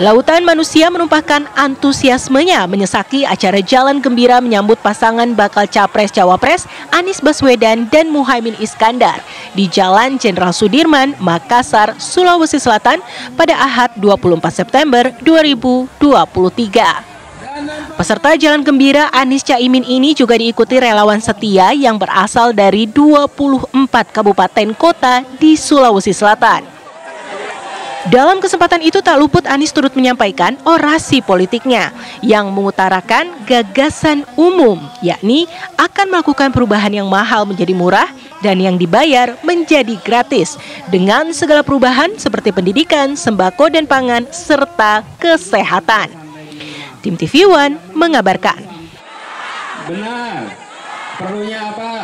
Lautan manusia menumpahkan antusiasmenya menyesaki acara Jalan Gembira menyambut pasangan bakal Capres-Cawapres Anies Baswedan dan Muhaimin Iskandar di Jalan Jenderal Sudirman, Makassar, Sulawesi Selatan pada Ahad 24 September 2023. Peserta Jalan Gembira Anies Caimin ini juga diikuti relawan setia yang berasal dari 24 kabupaten kota di Sulawesi Selatan. Dalam kesempatan itu tak luput Anies turut menyampaikan orasi politiknya yang mengutarakan gagasan umum, yakni akan melakukan perubahan yang mahal menjadi murah dan yang dibayar menjadi gratis dengan segala perubahan seperti pendidikan, sembako dan pangan, serta kesehatan. Tim TV One mengabarkan. Benar, perlunya apa?